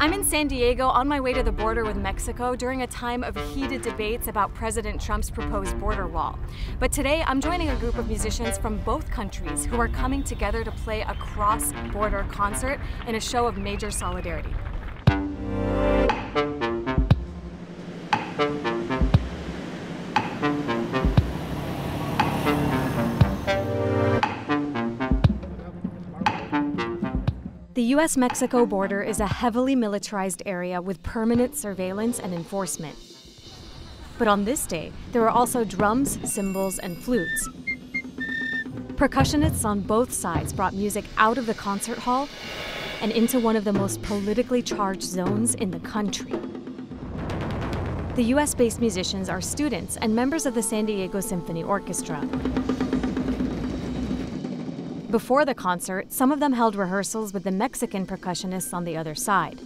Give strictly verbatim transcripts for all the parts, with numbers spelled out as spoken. I'm in San Diego on my way to the border with Mexico during a time of heated debates about President Trump's proposed border wall. But today I'm joining a group of musicians from both countries who are coming together to play a cross-border concert in a show of major solidarity. The U S Mexico border is a heavily militarized area with permanent surveillance and enforcement. But on this day, there are also drums, cymbals, and flutes. Percussionists on both sides brought music out of the concert hall and into one of the most politically charged zones in the country. The U S based musicians are students and members of the San Diego Symphony Orchestra. Before the concert, some of them held rehearsals with the Mexican percussionists on the other side.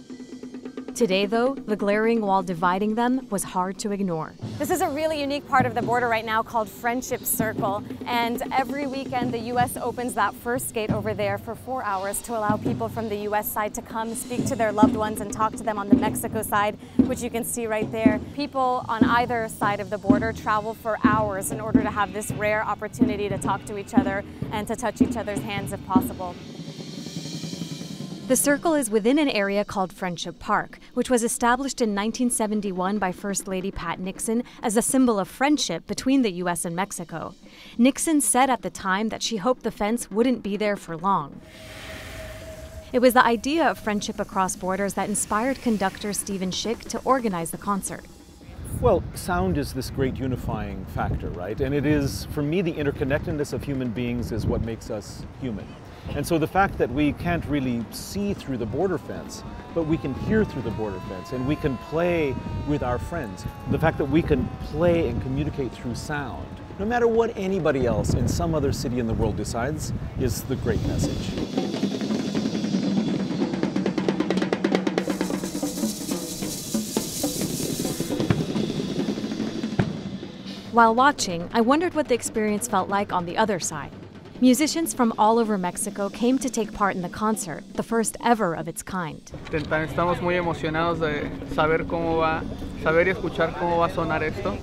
Today, though, the glaring wall dividing them was hard to ignore. This is a really unique part of the border right now called Friendship Circle, and every weekend the U S opens that first gate over there for four hours to allow people from the U S side to come speak to their loved ones and talk to them on the Mexico side, which you can see right there. People on either side of the border travel for hours in order to have this rare opportunity to talk to each other and to touch each other's hands if possible. The circle is within an area called Friendship Park, which was established in nineteen seventy-one by First Lady Pat Nixon as a symbol of friendship between the U S and Mexico. Nixon said at the time that she hoped the fence wouldn't be there for long. It was the idea of friendship across borders that inspired conductor Stephen Schick to organize the concert. Well, sound is this great unifying factor, right? And it is, for me, the interconnectedness of human beings is what makes us human. And so the fact that we can't really see through the border fence, but we can hear through the border fence, and we can play with our friends, the fact that we can play and communicate through sound, no matter what anybody else in some other city in the world decides, is the great message. While watching, I wondered what the experience felt like on the other side. Musicians from all over Mexico came to take part in the concert, the first ever of its kind. Estamos muy emocionados de saber cómo va, saber y escuchar cómo va a sonar esto.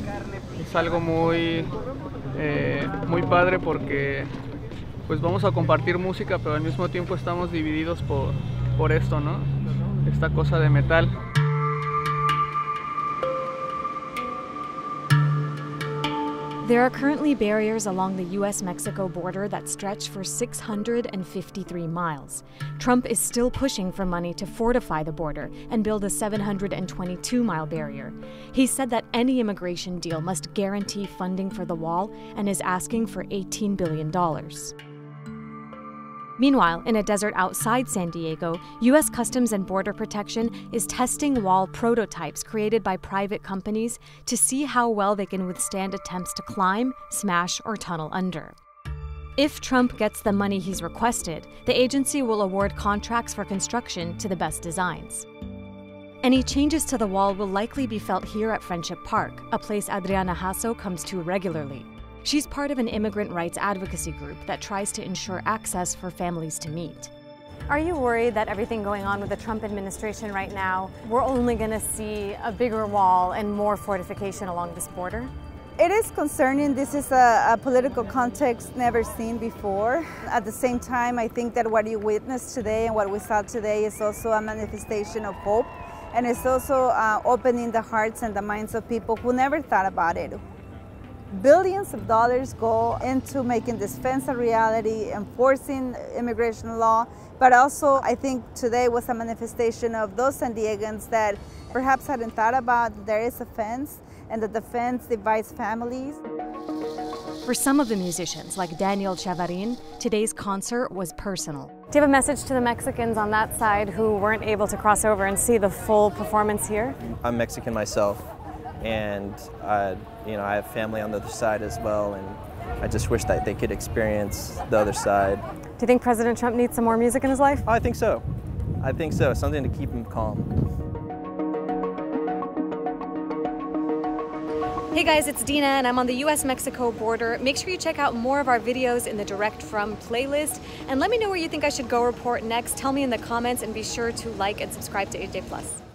Es algo muy, eh, muy padre porque, pues, vamos a compartir música, pero al mismo tiempo estamos divididos por, por esto, ¿no? Esta cosa de metal. There are currently barriers along the U S Mexico border that stretch for six hundred fifty-three miles. Trump is still pushing for money to fortify the border and build a seven hundred twenty-two mile barrier. He said that any immigration deal must guarantee funding for the wall and is asking for eighteen billion dollars. Meanwhile, in a desert outside San Diego, U S Customs and Border Protection is testing wall prototypes created by private companies to see how well they can withstand attempts to climb, smash, or tunnel under. If Trump gets the money he's requested, the agency will award contracts for construction to the best designs. Any changes to the wall will likely be felt here at Friendship Park, a place Adriana Hasso comes to regularly. She's part of an immigrant rights advocacy group that tries to ensure access for families to meet. Are you worried that everything going on with the Trump administration right now, we're only going to see a bigger wall and more fortification along this border? It is concerning. This is a, a political context never seen before. At the same time, I think that what you witnessed today and what we saw today is also a manifestation of hope. And it's also uh, opening the hearts and the minds of people who never thought about it. Billions of dollars go into making this fence a reality, enforcing immigration law, but also I think today was a manifestation of those San Diegans that perhaps hadn't thought about that there is a fence and that the fence divides families. For some of the musicians, like Daniel Chavarin, today's concert was personal. Do you have a message to the Mexicans on that side who weren't able to cross over and see the full performance here? I'm Mexican myself. And I, you know, I have family on the other side as well, and I just wish that they could experience the other side. Do you think President Trump needs some more music in his life? Oh, I think so. I think so. Something to keep him calm. Hey guys, it's Dina and I'm on the U S Mexico border. Make sure you check out more of our videos in the Direct From playlist and let me know where you think I should go report next. Tell me in the comments and be sure to like and subscribe to A J plus.